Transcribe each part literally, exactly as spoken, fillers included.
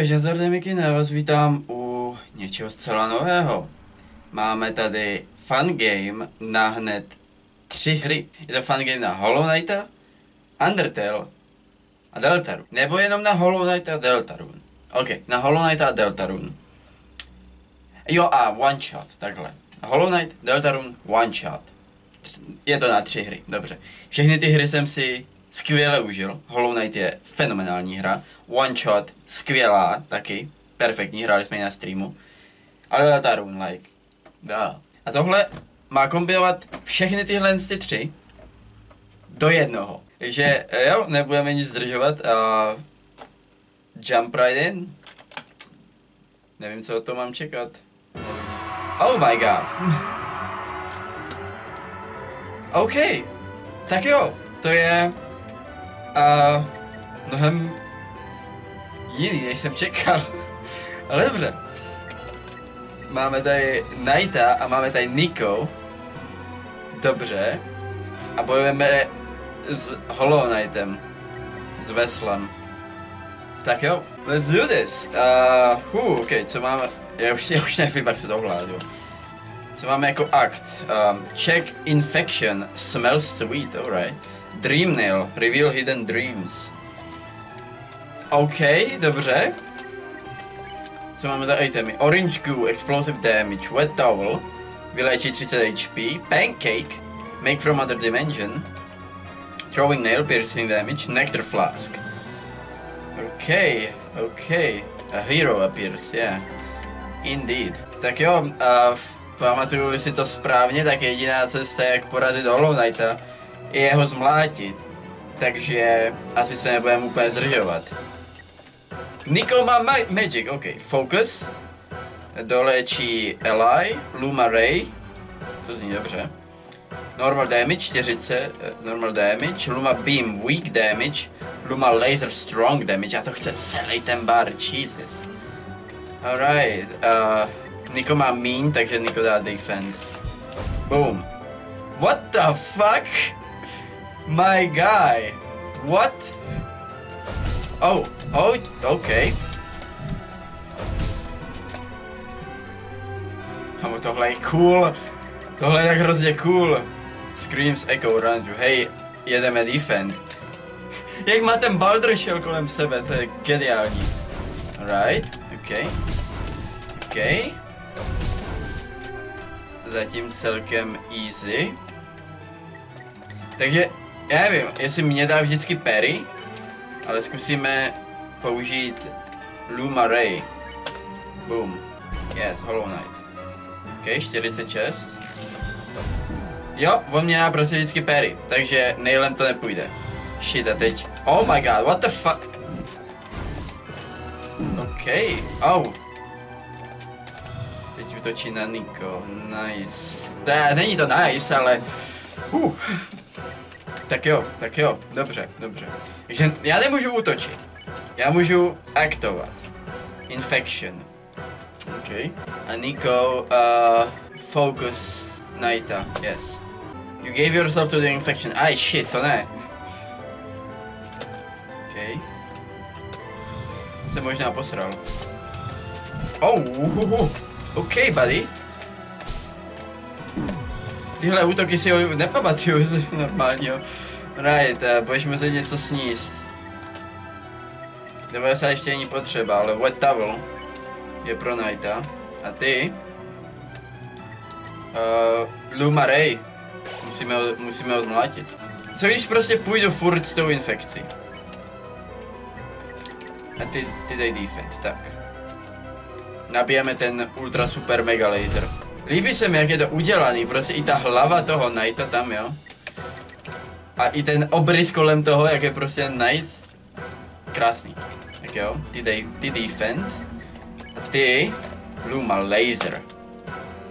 Takže Zordemikina, vás vítám u něčeho zcela nového. Máme tady fun game na hned tři hry. Je to fun game na Hollow Knighta, Undertale a Deltarune. Nebo jenom na Hollow Knighta a Deltarune. OK, na Hollow Knighta a Deltarune. Jo a One Shot, takhle. Hollow Knight, Deltarune, One Shot. Je to na tři hry, dobře. Všechny ty hry jsem si skvěle užil. Hollow Knight je fenomenální hra. One Shot, skvělá taky. Perfektní, hráli jsme ji na streamu. Ale Deltarune, like. Da. A tohle má kombinovat všechny tyhle ty tři do jednoho. Takže jo, nebudeme nic zdržovat a jump right in. Nevím, co od toho mám čekat. Oh my god. OK. Tak jo, to je uh, mnohem jiný, než jsem čekal. Ale dobře. Máme tady Nighta a máme tady Niko. Dobře. A bojujeme s Hollow Knightem. S Veslem. Tak jo, let's do this. Uh, hů, OK, co máme? Já už, já už nevím, jak se to ovládlo. Co máme jako akt? Um, check infection, smells sweet, alright. Dream Nail, reveal hidden dreams. OK, dobře. Co máme za itemy? Orange goo, explosive damage, wet towel, vyléčí třicet H P, pancake, make from other dimension, throwing nail, piercing damage, nectar flask. OK, OK, a hero appears, yeah. Indeed. Tak jo, uh, pamatuju-li si to správně, tak jediná cesta, jak porazit Hollow Knighta, je ho zmlátit. Takže asi se nebudeme úplně zdržovat. Niko má ma magic, OK. Focus. Dolečí Eli, Luma Ray. To zní dobře. Normal damage, čtyřicet, normal damage, Luma beam, weak damage, Luma laser, strong damage, a to chce celý ten bar, Jesus. Alright, uh, Niko má mean, takže Niko dá defend. Boom. What the fuck? My guy. What? Oh, oh, okay. Amo, tohle je cool. Tohle je tak hrozně cool. Screams echo around you. Hej, jedeme defend. Jak má ten baldršel kolem sebe, to je geniální. Alright. OK, OK, zatím celkem easy, takže já nevím, jestli mě dá vždycky parry, ale zkusíme použít Luma Ray, boom, yes, Hollow Knight, OK, čtyřicet šest, jo, on mě dá prostě vždycky parry, takže nailem to nepůjde, shit a teď, oh my god, what the fuck. OK, au. Oh. Teď utočí na Niko, nice. Ne, není to nice, ale... Uh. Tak jo, tak jo, dobře, dobře. Takže já nemůžu útočit. Já můžu aktovat. Infection. OK. A Niko, uh, focus Nighta, yes. You gave yourself to the infection. Aj, shit, to ne. OK. Jsem možná posral. Oh, uhuhu. OK, buddy. Tyhle útoky si ho nepamatuju z normálního. Right, uh, budeš muset něco sníst. devadesát ještě není potřeba, ale wet towel je pro Nighta. A ty? Uh, Luma Ray. Musíme ho, musíme ho zmlátit. Co když prostě půjdu furt s tou infekcí? A ty, ty dej defend, tak. Nabijeme ten ultra super mega laser. Líbí se mi, jak je to udělaný, prostě i ta hlava toho Nighta tam, jo. A i ten obrys kolem toho, jak je prostě Night. Krásný. Tak jo, ty dej, ty defend. A ty, Luma laser.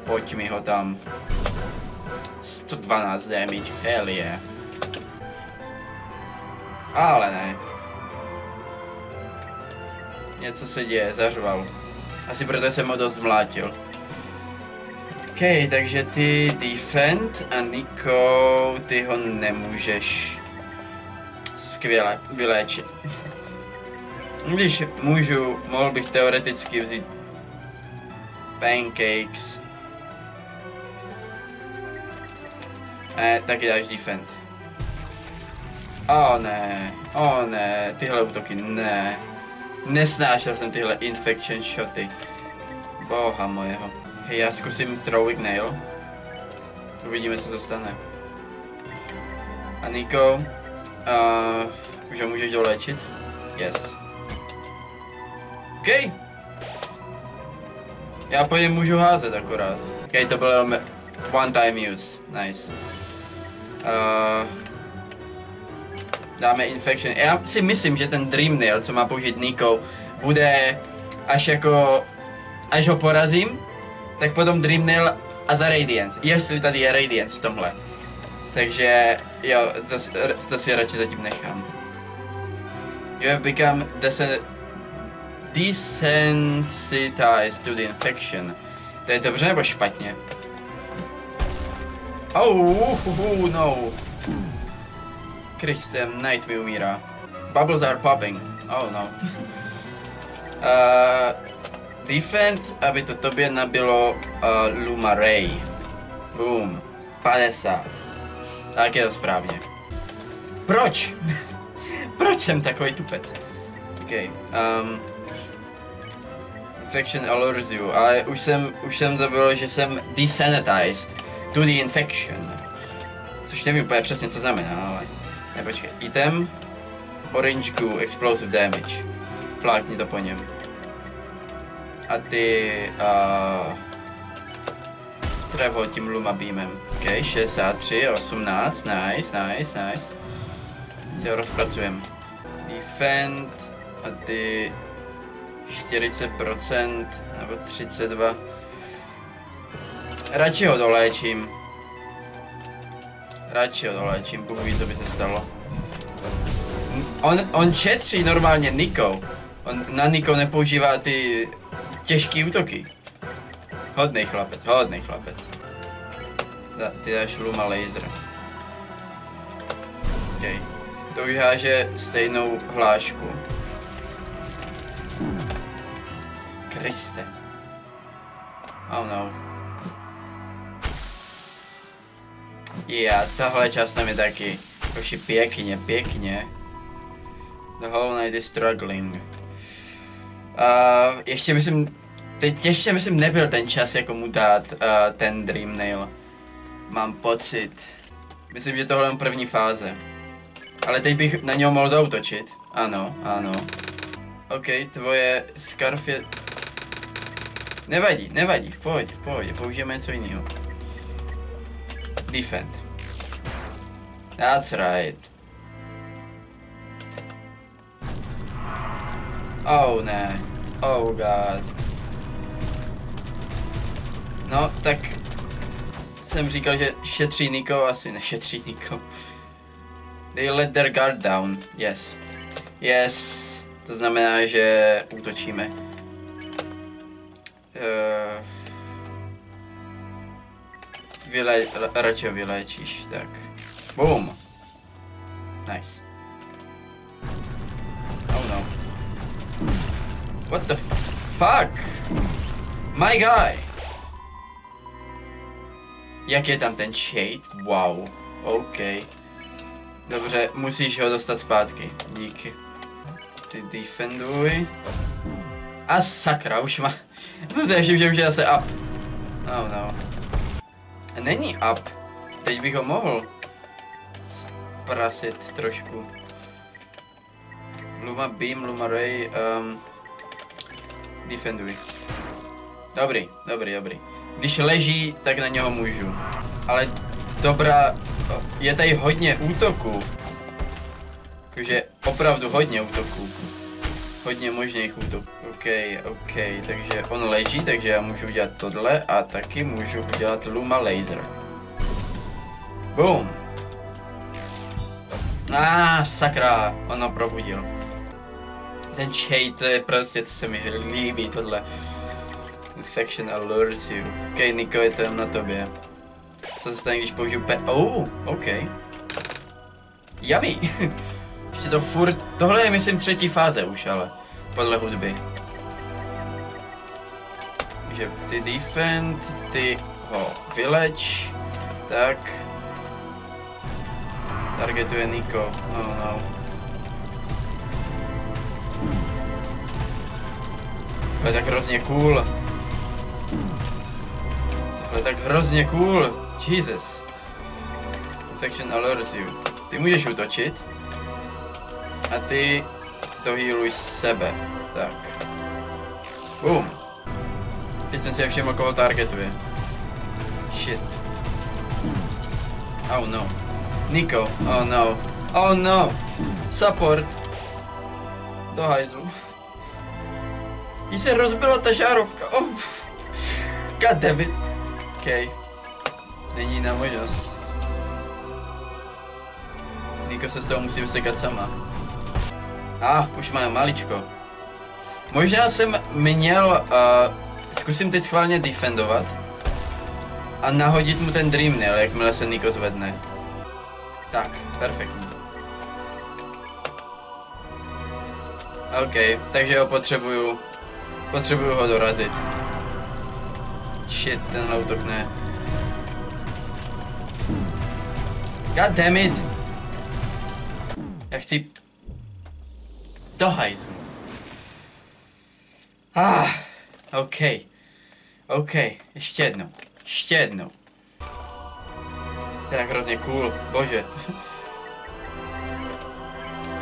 Pojď mi ho tam. sto dvanáct damage, hell yeah. Ale ne. Něco se děje, zařval. Asi proto jsem ho dost mlátil. OK, takže ty defend a Niko, ty ho nemůžeš skvěle vyléčit. Když můžu, mohl bych teoreticky vzít pancakes. Ne, taky dáš defend. O ne, o ne, tyhle útoky ne. Nesnášel jsem tyhle infection shoty. Boha mojeho. Hej, já zkusím throwing nail. Uvidíme, co se stane. A Niko, uh, už ho můžeš doléčit? Yes. OK. Já po něm můžu házet akorát. OK, to bylo one time use. Nice. Uh, dáme infection. Já si myslím, že ten Dream Nail, co má použít Niko, bude až jako... Až ho porazím, tak potom Dream Nail a za Radiance. Jestli tady je Radiance v tomhle. Takže jo, to, to si radši zatím nechám. You have become desensitized to the infection. To je dobře nebo špatně? Oh, no. Kristem, Night mi umírá. Bubbles are popping. Oh, no. uh, Defend, aby to tobě nabilo uh, Luma Ray. Boom. padesát. Tak je to správně. Proč? Proč jsem takový tupec? OK. Um, infection allures you. Ale už jsem, už jsem to bylo, že jsem desanitized to the infection. Což nevím úplně přesně, co znamená, ale... Ne, počkej. Item. Orange goo. Explosive damage. Flákni to po něm. A ty uh, trevo tím Luma Beamem. OK, šedesát tři, osmnáct, nice, nice, nice. Si ho rozpracujem. Defend a ty čtyřicet procent nebo třicet dva. Radši ho doléčím. Radši ho doléčím, Bůh ví, co by se stalo. On, on šetří normálně Nikou. On na Nikou nepoužívá ty těžký útoky. Hodnej chlapec, hodnej chlapec. Da, ty dáš Luma Laser. OK. To už háže stejnou hlášku. Kriste. Oh no. Yeah, tahle část nám je taky. Už je pěkně, pěkně. The Hollow Knight is struggling. Uh, ještě myslím, teď ještě myslím nebyl ten čas, jako mu dát uh, ten Dream Nail. Mám pocit. Myslím, že tohle je první fáze. Ale teď bych na něho mohl zaútočit. Ano, ano. OK, tvoje scarf je... Nevadí, nevadí, v pohodě, v pohodě, použijeme něco jiného. Defend. That's right. Oh ne, oh god. No, tak jsem říkal, že šetří Niko, asi nešetří Niko. They let their guard down, yes. Yes, to znamená, že útočíme. Uh, vyle, radši ho vyléčíš, tak. Boom. Nice. Oh no. What the fuck? My guy! Jak je tam ten shade? Wow. OK. Dobře, musíš ho dostat zpátky. Díky. Ty defenduj. A sakra, už má... To se ještě, že už je zase up. Oh no. Není up. Teď bych ho mohl sprasit trošku. Luma Beam, Luma Ray, um... defenduj. Dobrý, dobrý, dobrý. Když leží, tak na něho můžu. Ale dobrá, je tady hodně útoků. Takže opravdu hodně útoků. Hodně možných útoků. OK, OK, takže on leží, takže já můžu udělat tohle a taky můžu udělat Luma Laser. Boom. Ah, sakra, on ho probudil. Ten shade, to je prostě, to se mi líbí, tohle. Infection allures you. OK, Niko, je to na tobě. Co se stane, když použiju pe... Oh, OK. Yummy. Ještě to furt... Tohle je, myslím, třetí fáze už, ale... podle hudby. Takže ty defend, ty ho vyleč, tak targetuje Niko, no no. Tohle je tak hrozně cool. Tohle je tak hrozně cool, Jesus. Infection alerts you. Ty můžeš útočit a ty to healuj sebe, tak. Boom. Teď jsem si je všiml, koho targetuje. Shit. Oh no. Niko, oh no. Oh no. Support. Do hajzlu. Jí se rozbila ta žárovka. Oh. God damn it. Okay. Není jiná možnost. Niko se z toho musí vysekat sama. A, ah, už mám maličko. Možná jsem měl... Uh, Zkusím teď schválně defendovat a nahodit mu ten Dream Nail, jakmile se Niko zvedne. Tak, perfektní. OK, takže ho potřebuju, potřebuju ho dorazit. Shit, tenhle útok ne. God damn it! Já chci... dohajit mu. Ah. OK, OK, ještě jednou, ještě jednou. To je tak hrozně cool, bože.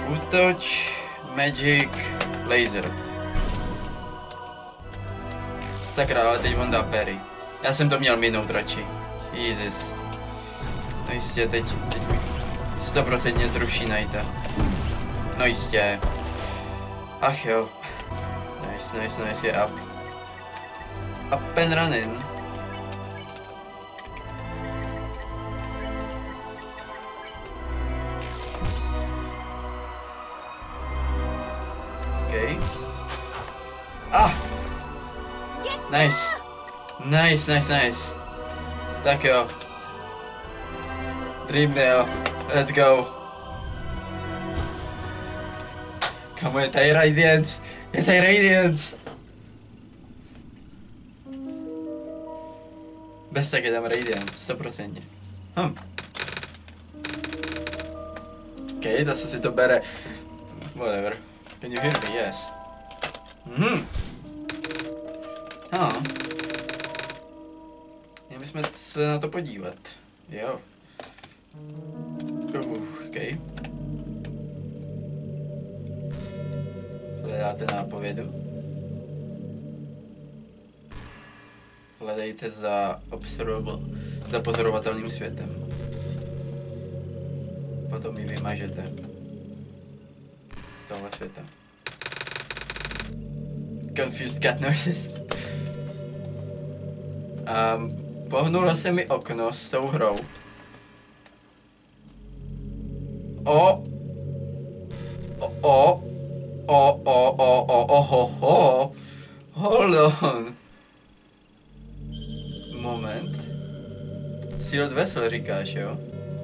Útoč, magic, laser. Sakra, ale teď on dá pery. Já jsem to měl minout radši. Jesus. No jistě, teď, teď sto procent zruší Nighta. No jistě. Ach jo. Nice, nice, nice, je up. Up and running. Okay. Ah! Nice. Nice, nice, nice. Tak jo. Dream Nail. Let's go. Kamo, je tady Radiance. Je tady Radiance. Bez tak je tam Radiance, sto procent. Hm. OK, zase si to bere. Whatever. Can you hear me? Yes. Mhm. Ano. Měli bychom se na to podívat. Jo. Uh, OK. Hledáte nápovědu? Hledejte za observable, za pozorovatelným světem. Potom ji vymažete z tohohle světa. Confused cat noises. Um, pohnulo se mi okno s tou hrou. O! O! O! O! O! O! O! O! Ho! Ho! Hold on! Moment. Sealed Vessel říkáš, jo?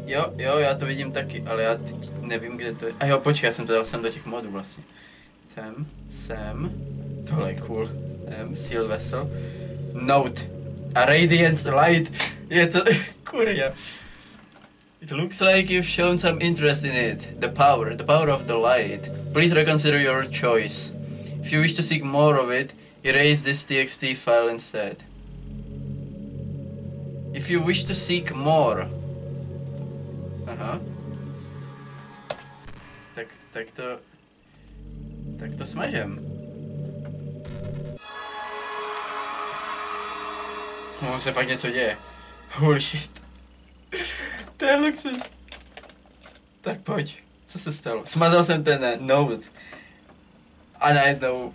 Jo, jo, já to vidím taky, ale já teď nevím, kde to je. A jo, počkej, já jsem to dal sem do těch modů vlastně. Sem, sem. Tohle je cool. Sem, Sealed Vessel. Note. A Radiance Light. Je to... kurja. It looks like you've shown some interest in it. The power, the power of the light. Please reconsider your choice. If you wish to seek more of it, erase this txt file instead. If you wish to seek more. Aha. Tak, tak to... Tak to smažem. No, se fakt něco děje. Holy shit. To je luxus. Tak pojď. Co se stalo? Smazal jsem ten note. A najednou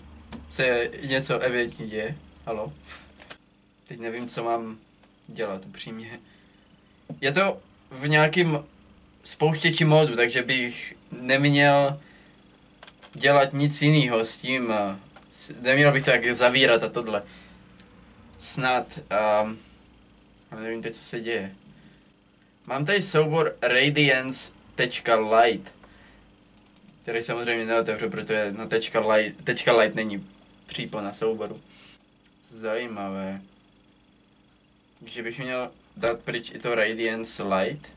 se něco evidentně děje. Halo. Teď nevím, co mám dělat upřímně. Je to v nějakým spouštěči modu, takže bych neměl dělat nic jiného s tím. Neměl bych tak zavírat a tohle. Snad. Um, ale nevím teď, co se děje. Mám tady soubor Radiance.light. který samozřejmě neotevřu, protože na tečka light, tečka light není přípona souboru. Zajímavé. Takže bych měl dát pryč i to Radiance Light.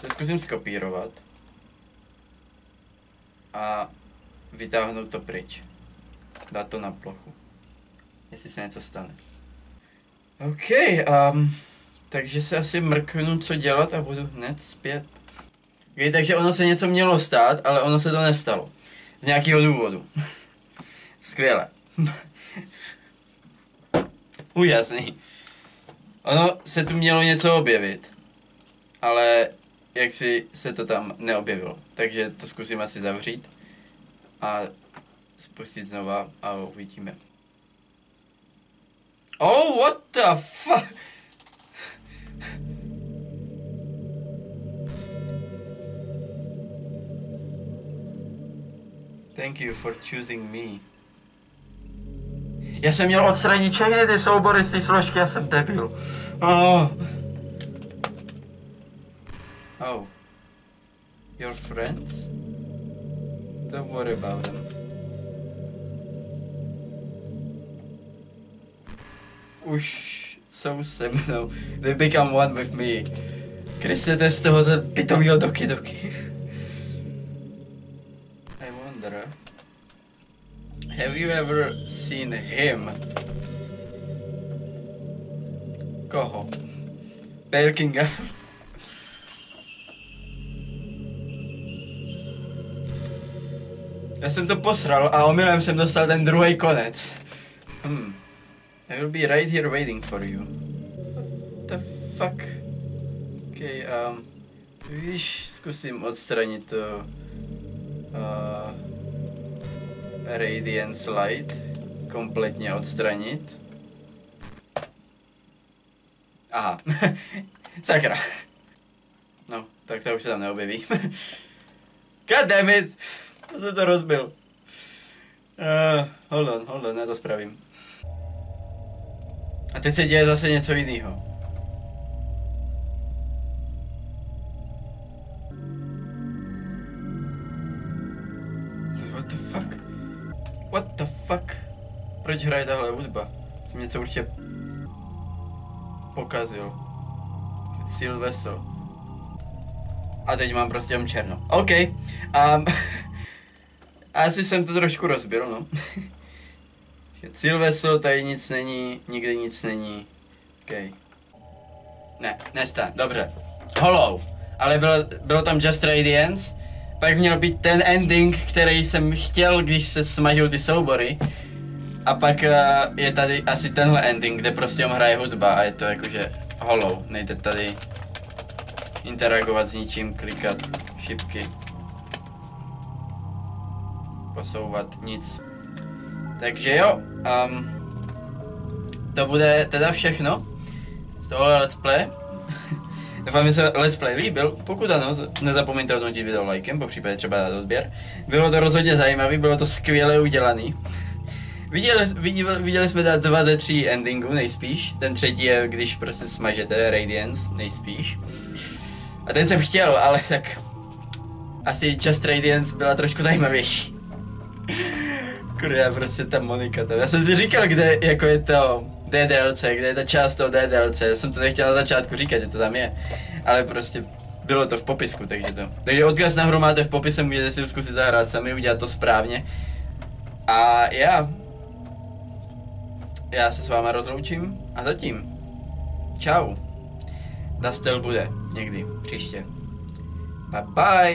To zkusím skopírovat. A vytáhnout to pryč. Dát to na plochu. Jestli se něco stane. OK, um, takže se asi mrknu, co dělat a budu hned zpět. Okay, takže ono se něco mělo stát, ale ono se to nestalo. Z nějakého důvodu. Skvěle. Úžasný. Ono se tu mělo něco objevit. Ale jak si se to tam neobjevilo. Takže to zkusím asi zavřít. A spustit znova a uvidíme. Oh, what the fuck? Thank you for choosing me. Já jsem měl odstranit všechny ty soubory z té složky, já jsem debil. Oh. Oh. Your friends? Don't worry about them. Už jsou se mnou. They become one with me. Krysete z toho pitomýho doky doky. I wonder. Have you ever seen him? Koho? Pale Kinga? Já jsem to posral a omylem jsem dostal ten druhý konec. Hmm. I will be right here waiting for you. What the fuck? Okay, um... Víš, zkusím odstranit to... Uh, Radiance Light. Kompletně odstranit. Aha. Sakra. No, tak to už se tam neobjeví. God damn it! Já jsem to rozbil. Uh, hold on, hold on, já to spravím. A teď se děje zase něco jiného. What the fuck? What the fuck? Proč hraje tahle hudba? Jsem něco určitě pokazil. Seal Vessel. A teď mám prostě jen černo. OK. Um, asi jsem to trošku rozbil, no. Cíl veslo, tady nic není, nikde nic není. Okay. Ne, nestan, dobře. Hollow. Ale bylo, bylo tam Just Radiance. Pak měl být ten ending, který jsem chtěl, když se smažou ty soubory. A pak uh, je tady asi tenhle ending, kde prostě on hraje hudba a je to jakože hollow. Nejde tady interagovat s ničím, klikat, šipky. Posouvat, nic. Takže jo, um, to bude teda všechno z tohohle let's play. Doufám, že se let's play líbil, pokud ano, nezapomeňte hodnotit video lajkem, popřípadě třeba dát odběr. Bylo to rozhodně zajímavé, bylo to skvěle udělaný. Viděli, viděli, viděli jsme teda dva ze tří endingů nejspíš, ten třetí je, když prostě smažete Radiance, nejspíš. A ten jsem chtěl, ale tak asi Just Radiance byla trošku zajímavější. Kurva, prostě ta Monika tam. Já jsem si říkal, kde jako je to D D L C, kde je ta část toho D D L C. Já jsem to nechtěl na začátku říkat, že to tam je. Ale prostě bylo to v popisku, takže to. Takže odkaz nahoru máte v popise, můžete si zkusit zahrát sami, udělat to správně. A já... Já se s váma rozloučím a zatím. Čau. Dastel bude někdy příště. Bye bye.